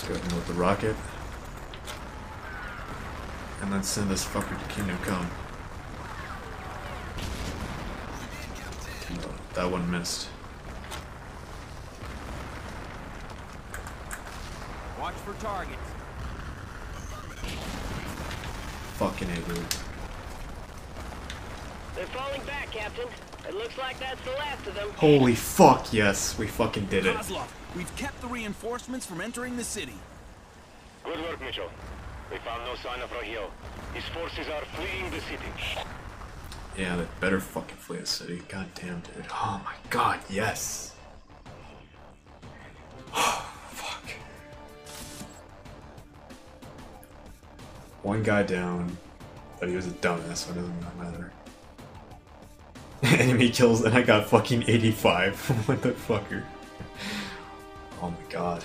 Threaten with the rocket. And then send this fucker to Kingdom Come. No, that one missed. Watch for targets. Fucking A, dude. They're falling back, Captain. It looks like that's the last of them. Holy fuck, yes, we fucking did it. Kozlov, we've kept the reinforcements from entering the city. Good work, Mitchell. We found no sign of Rahil. His forces are fleeing the city. Yeah, they better fucking flee the city. God damn, dude. Oh my god, yes. Oh, fuck. One guy down, but he was a dumbass, so it doesn't really matter. Enemy kills, and I got fucking 85. What the fucker? Oh my god.